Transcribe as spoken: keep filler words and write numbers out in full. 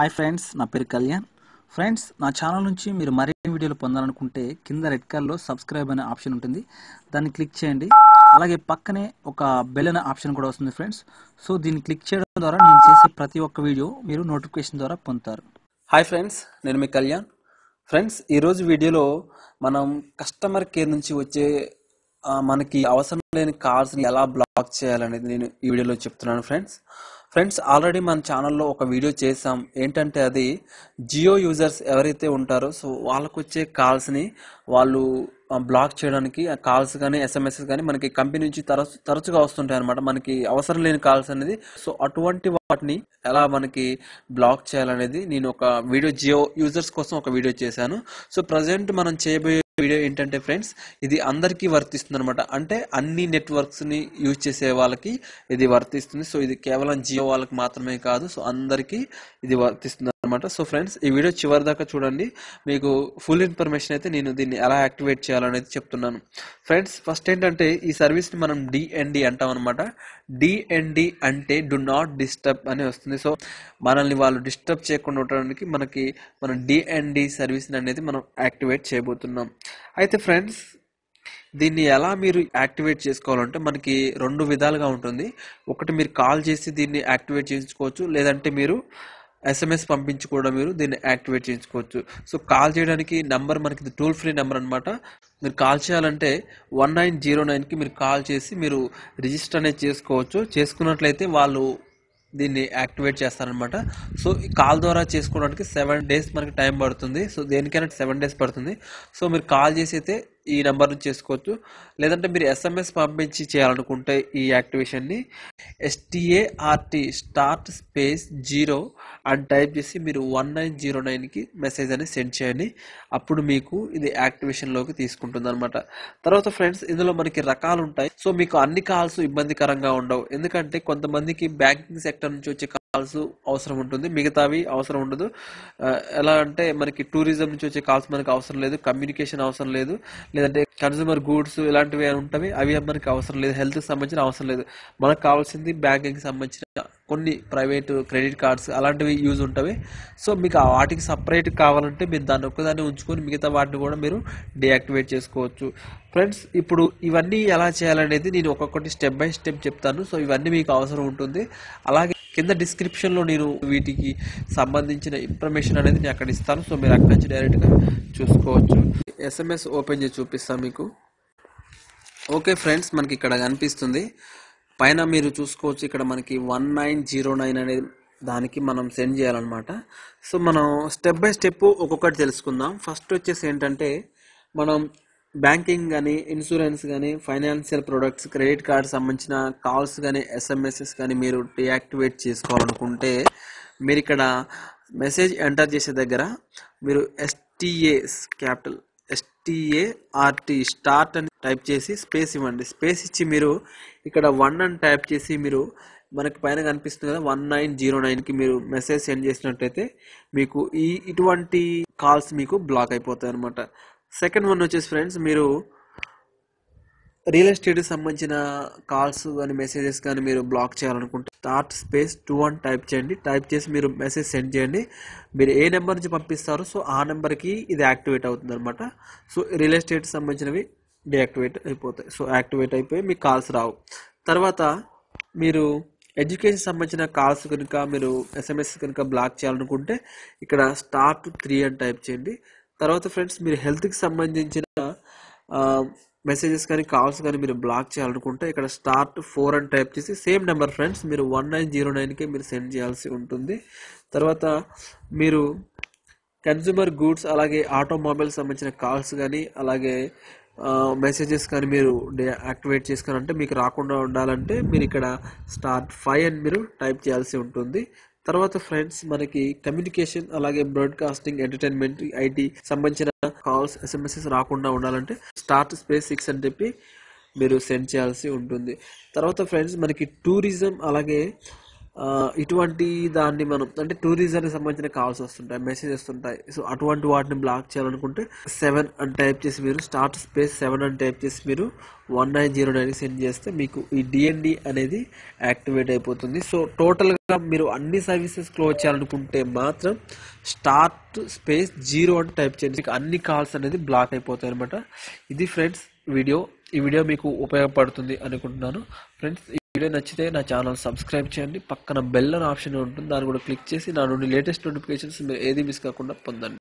Hi friends, నా పేరు Kalyan. Friends, నా ఛానల్ నుంచి మీరు మరిన్ని వీడియోలు పొందాలనుకుంటే కింద రెడ్ కలర్లో సబ్స్క్రైబ్ అనే ఆప్షన్ ఉంటుంది, దాన్ని క్లిక్ చేయండి. అలాగే పక్కనే ఒక బెల్ అనే ఆప్షన్ కూడా వస్తుంది ఫ్రెండ్స్. సో దీన్ని క్లిక్ చేయడం ద్వారా నేను చేసే ప్రతి ఒక్క వీడియో మీరు నోటిఫికేషన్ ద్వారా పొందుతారు. హాయ్ ఫ్రెండ్స్, నేను మీ కళ్యాణ్. ఫ్రెండ్స్, ఈరోజు వీడియోలో మనం కస్టమర్ కేర్ నుంచి వచ్చే మనకి అవసరం లేని కాల్స్ని ఎలా బ్లాక్ చేయాలనేది నేను ఈ వీడియోలో చెప్తున్నాను ఫ్రెండ్స్. ఫ్రెండ్స్, ఆల్రెడీ మన ఛానల్లో ఒక వీడియో చేసాం. ఏంటంటే అది జియో యూజర్స్ ఎవరైతే ఉంటారో సో వాళ్ళకు వచ్చే కాల్స్ని వాళ్ళు బ్లాక్ చేయడానికి, కాల్స్ కానీ ఎస్ఎంఎస్ కానీ మనకి కంపెనీ నుంచి తరచు తరచుగా వస్తుంటాయి అనమాట, మనకి అవసరం లేని కాల్స్ అనేది. సో అటువంటి వాటిని ఎలా మనకి బ్లాక్ చేయాలనేది నేను ఒక వీడియో జియో యూజర్స్ కోసం ఒక వీడియో చేశాను. సో ప్రజెంట్ మనం చేయబోయే వీడియో ఏంటంటే ఫ్రెండ్స్, ఇది అందరికీ వర్తిస్తుంది అనమాట. అంటే అన్ని నెట్వర్క్స్ని యూజ్ చేసే వాళ్ళకి ఇది వర్తిస్తుంది. సో ఇది కేవలం జియో వాళ్ళకి మాత్రమే కాదు, సో అందరికీ ఇది వర్తిస్తుంది అనమాట. సో ఫ్రెండ్స్, ఈ వీడియో చివరి దాకా చూడండి, మీకు ఫుల్ ఇన్ఫర్మేషన్ అయితే నేను దీన్ని ఎలా యాక్టివేట్ చేయాలనేది చెప్తున్నాను. ఫ్రెండ్స్, ఫస్ట్ ఏంటంటే ఈ సర్వీస్ని మనం డిఎన్డి అంటాం అనమాట. డిఎన్డి అంటే డు నాట్ డిస్టర్బ్ అని వస్తుంది. సో మనల్ని వాళ్ళు డిస్టర్బ్ చేయకుండా ఉండడానికి మనకి మనం డిఎన్డి సర్వీస్ని అనేది మనం యాక్టివేట్ చేయబోతున్నాం. అయితే ఫ్రెండ్స్, దీన్ని ఎలా మీరు యాక్టివేట్ చేసుకోవాలంటే మనకి రెండు విధాలుగా ఉంటుంది. ఒకటి మీరు కాల్ చేసి దీన్ని యాక్టివేట్ చేయించుకోవచ్చు, లేదంటే మీరు ఎస్ఎంఎస్ పంపించి కూడా మీరు దీన్ని యాక్టివేట్ చేయించుకోవచ్చు. సో కాల్ చేయడానికి నెంబర్ మనకి టోల్ ఫ్రీ నెంబర్ అనమాట. మీరు కాల్ చేయాలంటే వన్ నైన్ జీరో నైన్కి మీరు కాల్ చేసి మీరు రిజిస్టర్ అనేది చేసుకోవచ్చు. చేసుకున్నట్లయితే వాళ్ళు దీన్ని యాక్టివేట్ చేస్తారనమాట. సో ఈ కాల్ ద్వారా చేసుకోవడానికి సెవెన్ డేస్ మనకి టైం పడుతుంది. సో దేనికైనా సెవెన్ డేస్ పడుతుంది. సో మీరు కాల్ చేసి అయితే ఈ నెంబర్ నుంచి చేసుకోవచ్చు, లేదంటే మీరు ఎస్ఎంఎస్ పంపించి చేయాలనుకుంటే ఈ యాక్టివేషన్ని ఎస్టీఏఆర్టీ స్టార్ట్ స్పేస్ జీరో అని టైప్ చేసి మీరు వన్ నైన్ జీరో నైన్కి మెసేజ్ అనేది సెండ్ చేయండి. అప్పుడు మీకు ఇది యాక్టివేషన్లోకి తీసుకుంటుంది అనమాట. తర్వాత ఫ్రెండ్స్, ఇందులో మనకి రకాలు ఉంటాయి. సో మీకు అన్ని కాల్స్ ఇబ్బందికరంగా ఉండవు, ఎందుకంటే కొంతమందికి బ్యాంకింగ్ సెక్టర్ నుంచి వచ్చే కాల్స్ అవసరం ఉంటుంది, మిగతావి అవసరం ఉండదు. ఎలా అంటే మనకి టూరిజం నుంచి వచ్చే కాల్స్ మనకి అవసరం లేదు, కమ్యూనికేషన్ అవసరం లేదు, లేదంటే కన్స్యూమర్ గూడ్స్ ఇలాంటివి ఉంటాయి, అవి మనకి అవసరం లేదు, హెల్త్కి సంబంధించిన అవసరం లేదు. మనకు కావాల్సింది బ్యాంకింగ్కి సంబంధించిన కొన్ని ప్రైవేటు క్రెడిట్ కార్డ్స్ అలాంటివి యూజ్ ఉంటాయి. సో మీకు వాటికి సపరేట్ కావాలంటే మీరు దాన్ని ఒక్కదాన్ని ఉంచుకొని మిగతా వాటిని కూడా మీరు డియాక్టివేట్ చేసుకోవచ్చు. ఫ్రెండ్స్, ఇప్పుడు ఇవన్నీ ఎలా చేయాలనేది నేను ఒక్కొక్కటి స్టెప్ బై స్టెప్ చెప్తాను. సో ఇవన్నీ మీకు అవసరం ఉంటుంది. అలాగే కింద డిస్క్రిప్షన్లో నేను వీటికి సంబంధించిన ఇన్ఫర్మేషన్ అనేది నేను అక్కడ ఇస్తాను. సో మీరు అక్కడ నుంచి డైరెక్ట్గా చూసుకోవచ్చు. ఎస్ఎంఎస్ ఓపెన్ చేసి చూపిస్తాను మీకు. ఓకే ఫ్రెండ్స్, మనకి ఇక్కడ కనిపిస్తుంది. పైన మీరు చూసుకోవచ్చు, ఇక్కడ మనకి వన్ నైన్ జీరో నైన్ అనేది దానికి మనం సెండ్ చేయాలన్నమాట. సో మనం స్టెప్ బై స్టెప్ ఒక్కొక్కటి తెలుసుకుందాం. ఫస్ట్ వచ్చేసి ఏంటంటే మనం బ్యాంకింగ్ కానీ, ఇన్సూరెన్స్ కానీ, ఫైనాన్షియల్ ప్రొడక్ట్స్, క్రెడిట్ కార్డ్ సంబంధించిన కాల్స్ కానీ, ఎస్ఎంఎస్ఎస్ కానీ మీరు డియాక్టివేట్ చేసుకోవాలనుకుంటే మీరు ఇక్కడ మెసేజ్ ఎంటర్ చేసే దగ్గర మీరు ఎస్టీఏస్ క్యాపిటల్ ఎస్టీఏఆర్టీ స్టార్ట్ అని టైప్ చేసి స్పేస్ ఇవ్వండి. స్పేస్ ఇచ్చి మీరు ఇక్కడ వన్ అని టైప్ చేసి మీరు మనకి పైన కనిపిస్తుంది కదా వన్ నైన్ జీరో నైన్కి మీరు మెసేజ్ సెండ్ చేసినట్టయితే మీకు ఈ ఇటువంటి కాల్స్ మీకు బ్లాక్ అయిపోతాయి అన్నమాట. సెకండ్ వన్ వచ్చేసి ఫ్రెండ్స్, మీరు రియల్ ఎస్టేట్కి సంబంధించిన కాల్స్ కానీ మెసేజెస్ కానీ మీరు బ్లాక్ చేయాలనుకుంటే start space two one type చేయండి. టైప్ చేసి మీరు మెసేజ్ సెండ్ చేయండి. మీరు ఏ నెంబర్ నుంచి పంపిస్తారో సో ఆ నెంబర్కి ఇది యాక్టివేట్ అవుతుంది అనమాట. సో రియల్ ఎస్టేట్కి సంబంధించినవి డియాక్టివేట్ అయిపోతాయి. సో యాక్టివేట్ అయిపోయి మీకు కాల్స్ రావు. తర్వాత మీరు ఎడ్యుకేషన్ సంబంధించిన కాల్స్ కనుక మీరు ఎస్ఎంఎస్ కనుక బ్లాక్ చేయాలనుకుంటే ఇక్కడ స్టార్ట్ త్రీ అని టైప్ చేయండి. తర్వాత ఫ్రెండ్స్, మీరు హెల్త్కి సంబంధించిన మెసేజెస్ కానీ కాల్స్ కానీ మీరు బ్లాక్ చేయాలనుకుంటే ఇక్కడ స్టార్ట్ ఫోర్ అని టైప్ చేసి సేమ్ నెంబర్ ఫ్రెండ్స్ మీరు వన్ నైన్ జీరో నైన్కే మీరు సెండ్ చేయాల్సి ఉంటుంది. తర్వాత మీరు కన్స్యూమర్ గూడ్స్ అలాగే ఆటోమొబైల్ సంబంధించిన కాల్స్ కానీ అలాగే మెసేజెస్ కానీ మీరు యాక్టివేట్ చేసుకోవాలంటే మీకు రాకుండా ఉండాలంటే మీరు ఇక్కడ స్టార్ట్ ఫైవ్ అని మీరు టైప్ చేయాల్సి ఉంటుంది. తర్వాత ఫ్రెండ్స్, మనకి కమ్యూనికేషన్ అలాగే బ్రాడ్కాస్టింగ్, ఎంటర్టైన్మెంట్, ఐటీ సంబంధించిన కాల్స్ ఎస్ఎంఎస్ఎస్ రాకుండా ఉండాలంటే స్టార్ట్ స్పేస్ సిక్స్ అని చెప్పి మీరు సెండ్ చేయాల్సి ఉంటుంది. తర్వాత ఫ్రెండ్స్, మనకి టూరిజం అలాగే ఇటువంటి దాన్ని మనం అంటే టూరిజం కి సంబంధించిన కాల్స్ వస్తుంటాయి, మెసేజెస్ ఉంటాయి. సో అటువంటి వాటిని బ్లాక్ చేయాలనుకుంటే సెవెన్ అని టైప్ చేసి మీరు స్టార్ట్ స్పేస్ సెవెన్ అని టైప్ చేసి మీరు one nine zero nine send చేస్తే మీకు ఈ డిఎన్డి అనేది యాక్టివేట్ అయిపోతుంది. సో టోటల్గా మీరు అన్ని సర్వీసెస్ క్లోజ్ చేయాలనుకుంటే మాత్రం స్టార్ట్ స్పేస్ జీరో అని టైప్ చేయండి, మీకు అన్ని కాల్స్ అనేది బ్లాక్ అయిపోతాయి అనమాట. ఇది ఫ్రెండ్స్ వీడియో, ఈ వీడియో మీకు ఉపయోగపడుతుంది అనుకుంటున్నాను. ఫ్రెండ్స్ వీడియో నచ్చితే నా ఛానల్ సబ్స్క్రైబ్ చేయండి, పక్కన బెల్ అనే ఆప్షన్ ఉంటుంది, దాన్ని కూడా క్లిక్ చేసి నా నుండి లేటెస్ట్ నోటిఫికేషన్స్ మీరు ఏది మిస్ కాకుండా పొందండి.